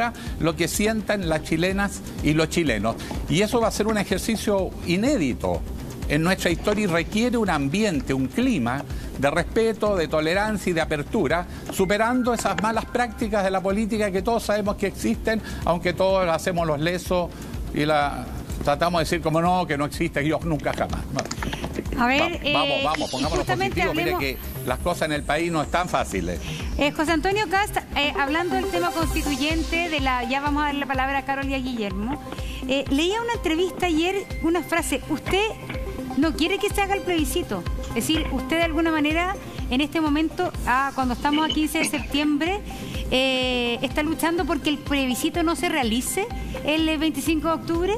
muestra lo que sientan las chilenas y los chilenos. Y eso va a ser un ejercicio inédito en nuestra historia y requiere un ambiente, un clima de respeto, de tolerancia y de apertura, superando esas malas prácticas de la política que todos sabemos que existen, aunque todos hacemos los lesos y la tratamos de decir como no, que no existe, Dios nunca jamás. A ver, vamos, pongámonos positivo, mire que las cosas en el país no están fáciles. José Antonio Kast, hablando del tema constituyente, ya vamos a dar la palabra a Karol y a Guillermo. Leía una entrevista ayer, una frase, usted no quiere que se haga el plebiscito. Es decir, usted de alguna manera, en este momento, cuando estamos a 15 de septiembre, está luchando porque el plebiscito no se realice el 25 de octubre.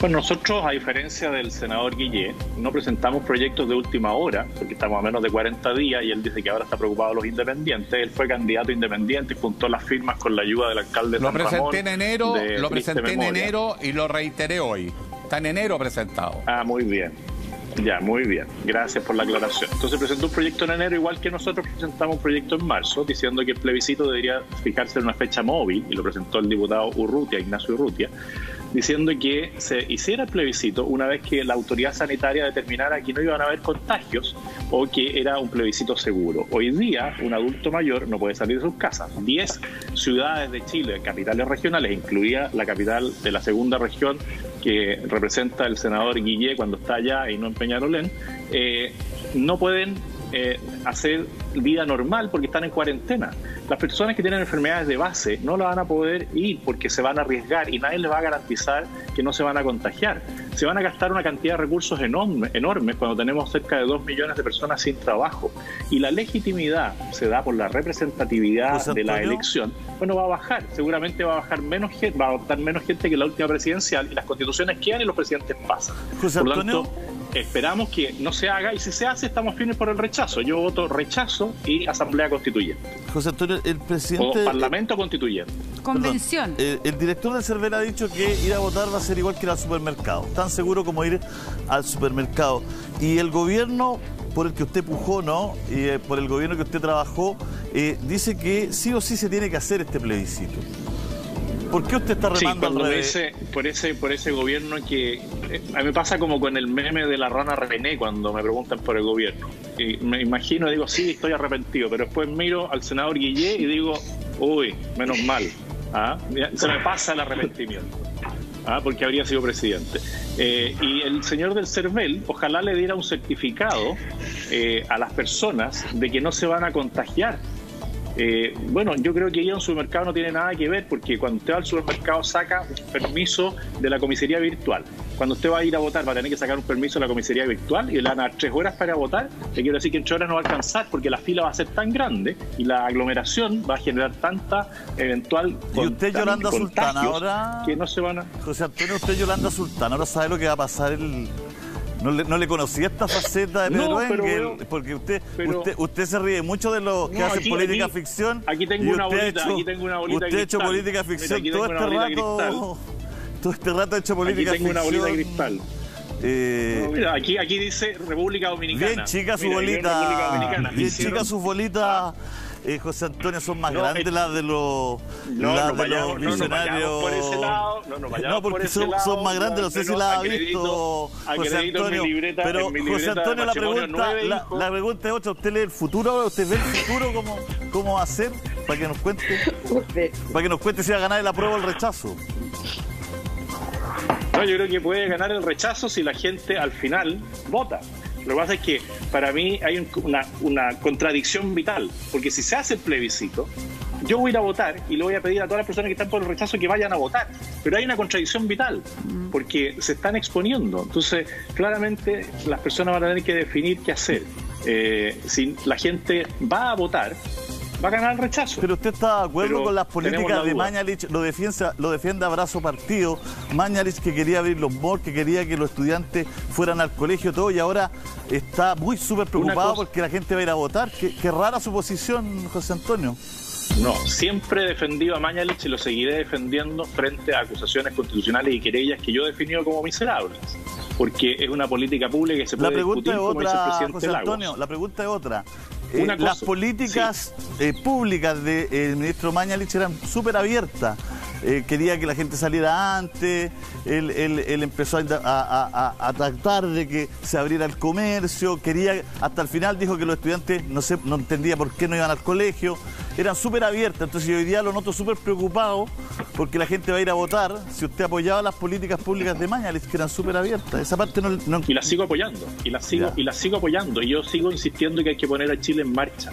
Pues nosotros, a diferencia del senador Guillén, no presentamos proyectos de última hora, porque estamos a menos de 40 días y él dice que ahora está preocupado de los independientes. Él fue candidato independiente y juntó las firmas con la ayuda del alcalde de San Ramón. Lo presenté en enero y lo reiteré hoy. Está en enero presentado. Ah, muy bien. Ya, muy bien. Gracias por la aclaración. Entonces presentó un proyecto en enero, igual que nosotros presentamos un proyecto en marzo, diciendo que el plebiscito debería fijarse en una fecha móvil, y lo presentó el diputado Urrutia, Ignacio Urrutia, diciendo que se hiciera el plebiscito una vez que la autoridad sanitaria determinara que no iban a haber contagios o que era un plebiscito seguro. Hoy día, un adulto mayor no puede salir de sus casas. 10 ciudades de Chile, capitales regionales, incluía la capital de la segunda región que representa el senador Guillier cuando está allá y no en Peñalolén, no pueden hacer vida normal porque están en cuarentena. Las personas que tienen enfermedades de base no la van a poder ir porque se van a arriesgar y nadie les va a garantizar que no se van a contagiar. Se van a gastar una cantidad de recursos enormes cuando tenemos cerca de 2 millones de personas sin trabajo. Y la legitimidad se da por la representatividad de la elección. Bueno, va a bajar, seguramente va a bajar menos gente, va a votar menos gente que la última presidencial y las constituciones quedan y los presidentes pasan. Por lo tanto, esperamos que no se haga y si se hace estamos firmes por el rechazo. Yo voto rechazo y asamblea constituyente. José Antonio, el presidente... O parlamento constituyente. Convención. Perdón, el director de Servel ha dicho que ir a votar va a ser igual que ir al supermercado. Tan seguro como ir al supermercado. Y el gobierno por el que usted pujó, ¿no? Y por el gobierno que usted trabajó, dice que sí o sí se tiene que hacer este plebiscito. ¿Por qué usted está remando al revés? Por ese gobierno que... a mí me pasa como con el meme de la rana René cuando me preguntan por el gobierno. Y me imagino, digo, sí, estoy arrepentido. Pero después miro al senador Guillier y digo, uy, menos mal. ¿Ah? Se me pasa el arrepentimiento. Ah, porque habría sido presidente. Y el señor del Servel, ojalá le diera un certificado a las personas de que no se van a contagiar. Bueno, yo creo que ir a un supermercado no tiene nada que ver porque cuando usted va al supermercado saca un permiso de la comisaría virtual. Cuando usted va a ir a votar va a tener que sacar un permiso de la comisaría virtual y le van a dar 3 horas para votar. Le quiero decir que en 3 horas no va a alcanzar porque la fila va a ser tan grande y la aglomeración va a generar tanta eventual contagio. Y usted, Yolanda Sultana, ahora... que no se van a... José Antonio, usted, Yolanda Sultana, ahora sabe lo que va a pasar el... No le conocía esta faceta de Pedro Engel, porque usted se ríe mucho de lo que hace política ficción. Aquí tengo una bolita, aquí tengo una bolita de cristal. Usted ha hecho política ficción todo este rato ha hecho política ficción. Aquí tengo una bolita de cristal. Mira, aquí dice República Dominicana. Bien chica su bolita. Bien chica sus bolitas. José Antonio, son más grandes las de los millonarios. No, porque son más grandes, no sé si la ha visto José Antonio. Pero José Antonio, la pregunta es otra. ¿Usted lee el futuro ahora? ¿Usted ve el futuro cómo va a ser? Para que nos cuente. Para que nos cuente si va a ganar el apruebo o el rechazo. No, yo creo que puede ganar el rechazo si la gente al final vota. Lo que pasa es que para mí hay una contradicción vital, porque si se hace el plebiscito, yo voy a ir a votar y le voy a pedir a todas las personas que están por el rechazo que vayan a votar, pero hay una contradicción vital, porque se están exponiendo. Entonces, claramente las personas van a tener que definir qué hacer. Si la gente va a votar, va a ganar el rechazo. Pero usted está de acuerdo con las políticas de Mañalich, lo defiende a brazo partido. Mañalich, que quería abrir los malls, que quería que los estudiantes fueran al colegio, todo, y ahora está muy súper preocupado porque la gente va a ir a votar. Qué rara su posición, José Antonio. No, siempre he defendido a Mañalich y lo seguiré defendiendo frente a acusaciones constitucionales y querellas que yo he definido como miserables, porque es una política pública que se puede discutir, como dice el presidente Lagos. La pregunta es otra, José Antonio, Una cosa, las políticas públicas del ministro Mañalich eran súper abiertas. Quería que la gente saliera antes, él empezó a tratar de que se abriera el comercio, quería, hasta el final dijo que los estudiantes no entendía por qué no iban al colegio, eran súper abiertas. Entonces yo hoy día lo noto súper preocupado porque la gente va a ir a votar si usted apoyaba las políticas públicas de Mañalich, que eran súper abiertas. Esa parte no... Y la sigo apoyando, y la sigo apoyando, y yo sigo insistiendo que hay que poner a Chile en marcha.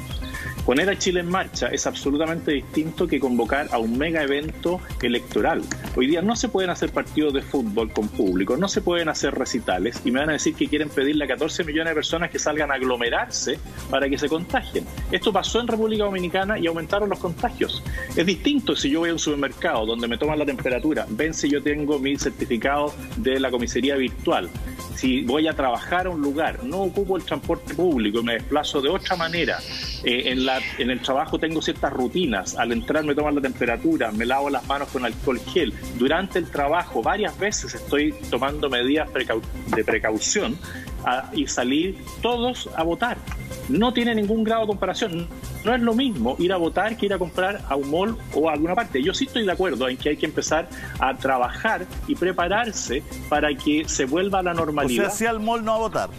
Poner a Chile en marcha es absolutamente distinto que convocar a un mega evento electoral. Hoy día no se pueden hacer partidos de fútbol con público, no se pueden hacer recitales, y me van a decir que quieren pedirle a 14 millones de personas que salgan a aglomerarse para que se contagien. Esto pasó en República Dominicana y aumentaron los contagios. Es distinto si yo voy a un supermercado donde me toman la temperatura, ven si yo tengo mi certificado de la comisaría virtual. Si voy a trabajar a un lugar, no ocupo el transporte público y me desplazo de otra manera. En el trabajo tengo ciertas rutinas. Al entrar me toman la temperatura, me lavo las manos con alcohol gel. Durante el trabajo varias veces estoy tomando medidas de precaución y salir todos a votar. No tiene ningún grado de comparación. No es lo mismo ir a votar que ir a comprar a un mall o a alguna parte. Yo sí estoy de acuerdo en que hay que empezar a trabajar y prepararse para que se vuelva a la normalidad. O sea, sí al mall, no a votar.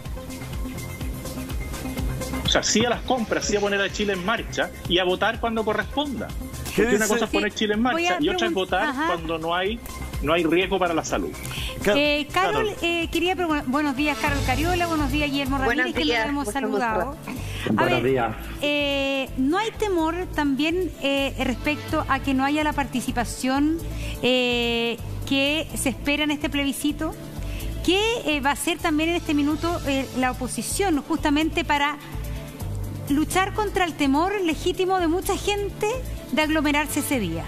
O sea, sí a las compras, sí a poner a Chile en marcha y a votar cuando corresponda. Porque una cosa es poner Chile en marcha y otra es votar cuando no hay riesgo para la salud. Karol, quería preguntar, buenos días Karol Cariola, buenos días Guillermo Ramírez, que le hemos saludado. Buenos días. ¿No hay temor también respecto a que no haya la participación que se espera en este plebiscito? ¿Qué va a hacer también en este minuto la oposición justamente para luchar contra el temor legítimo de mucha gente de aglomerarse ese día?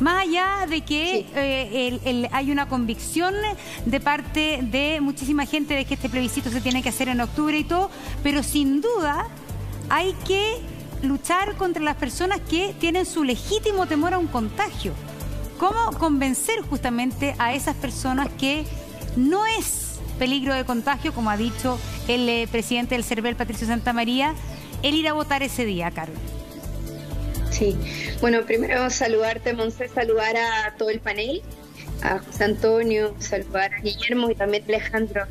Más allá de que hay una convicción de parte de muchísima gente de que este plebiscito se tiene que hacer en octubre y todo, pero sin duda hay que luchar contra las personas que tienen su legítimo temor a un contagio. ¿Cómo convencer justamente a esas personas que no es peligro de contagio, como ha dicho el presidente del Servel, Patricio Santamaría, el ir a votar ese día, Karol? Sí, bueno, primero saludarte, Monse, saludar a todo el panel, a José Antonio, saludar a Guillermo y también a Alejandro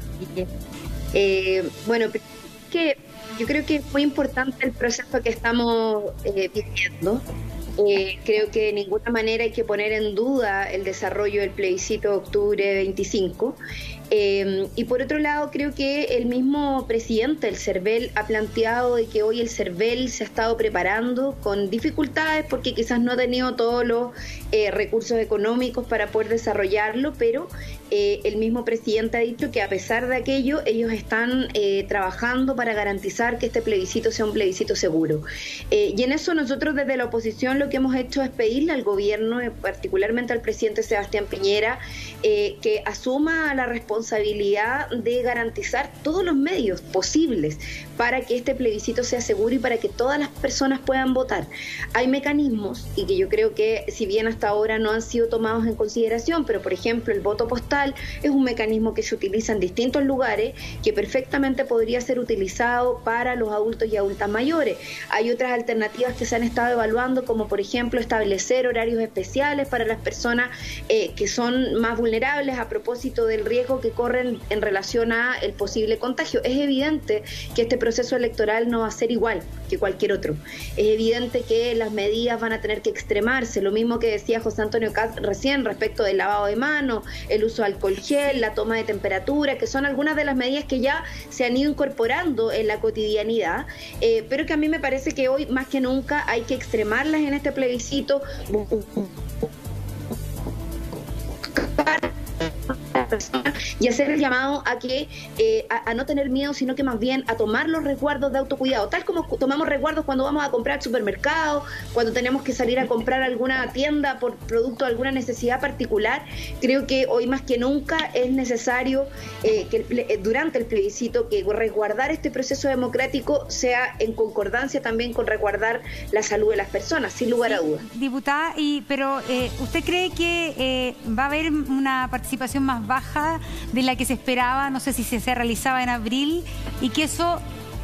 Guillier. Bueno, que yo creo que es muy importante el proceso que estamos viviendo. Creo que de ninguna manera hay que poner en duda el desarrollo del plebiscito de octubre 25. Y por otro lado, creo que el mismo presidente del Servel ha planteado de que hoy el Servel se ha estado preparando con dificultades porque quizás no ha tenido todos los recursos económicos para poder desarrollarlo, pero el mismo presidente ha dicho que a pesar de aquello, ellos están trabajando para garantizar que este plebiscito sea un plebiscito seguro. Y en eso nosotros desde la oposición lo que hemos hecho es pedirle al gobierno, particularmente al presidente Sebastián Piñera, que asuma la responsabilidad de garantizar todos los medios posibles para que este plebiscito sea seguro y para que todas las personas puedan votar. Hay mecanismos y que yo creo que si bien hasta ahora no han sido tomados en consideración, pero por ejemplo el voto postal es un mecanismo que se utiliza en distintos lugares que perfectamente podría ser utilizado para los adultos y adultas mayores. Hay otras alternativas que se han estado evaluando, como por ejemplo establecer horarios especiales para las personas que son más vulnerables a propósito del riesgo que corren en relación a el posible contagio. Es evidente que este proceso electoral no va a ser igual que cualquier otro. Es evidente que las medidas van a tener que extremarse, lo mismo que decía José Antonio Kast recién respecto del lavado de manos, el uso de alcohol gel, la toma de temperatura, que son algunas de las medidas que ya se han ido incorporando en la cotidianidad, pero que a mí me parece que hoy más que nunca hay que extremarlas en este plebiscito. Y hacer el llamado a que a no tener miedo, sino que más bien a tomar los resguardos de autocuidado, tal como tomamos resguardos cuando vamos a comprar al supermercado, cuando tenemos que salir a comprar alguna tienda por producto de alguna necesidad particular. Creo que hoy más que nunca es necesario que durante el plebiscito que resguardar este proceso democrático sea en concordancia también con resguardar la salud de las personas, sin lugar a dudas. Diputada, pero ¿usted cree que va a haber una participación más baja de la que se esperaba, no sé si se realizaba en abril, y que eso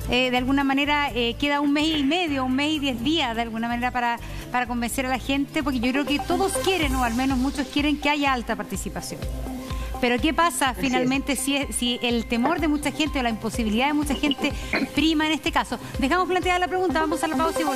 de alguna manera queda un mes y medio, un mes y 10 días de alguna manera para convencer a la gente, porque yo creo que todos quieren, o al menos muchos quieren, que haya alta participación. Pero ¿qué pasa finalmente si el temor de mucha gente o la imposibilidad de mucha gente prima en este caso? Dejamos planteada la pregunta, vamos a la pausa y volvemos.